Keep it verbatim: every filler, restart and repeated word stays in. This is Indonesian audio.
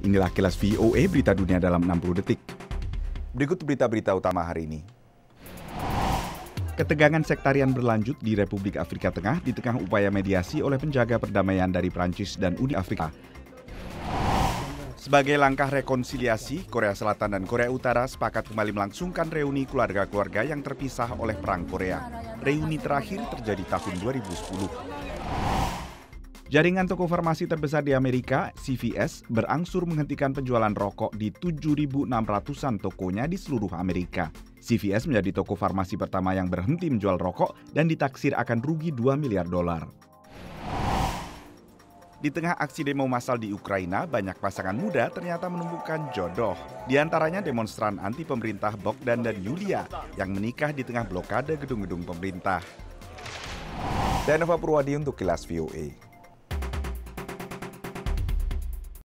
Inilah kilas V O A Berita Dunia dalam enam puluh detik. Berikut berita-berita utama hari ini. Ketegangan sektarian berlanjut di Republik Afrika Tengah di tengah upaya mediasi oleh penjaga perdamaian dari Perancis dan Uni Afrika. Sebagai langkah rekonsiliasi, Korea Selatan dan Korea Utara sepakat kembali melangsungkan reuni keluarga-keluarga yang terpisah oleh Perang Korea. Reuni terakhir terjadi tahun dua ribu sepuluh. Jaringan toko farmasi terbesar di Amerika, C V S, berangsur menghentikan penjualan rokok di tujuh ribu enam ratusan tokonya di seluruh Amerika. C V S menjadi toko farmasi pertama yang berhenti menjual rokok dan ditaksir akan rugi dua miliar dolar. Di tengah aksi demo massal di Ukraina, banyak pasangan muda ternyata menemukan jodoh. Di antaranya demonstran anti pemerintah Bogdan dan Yulia yang menikah di tengah blokade gedung-gedung pemerintah. Dan Nova Purwadi untuk Kilas V O A.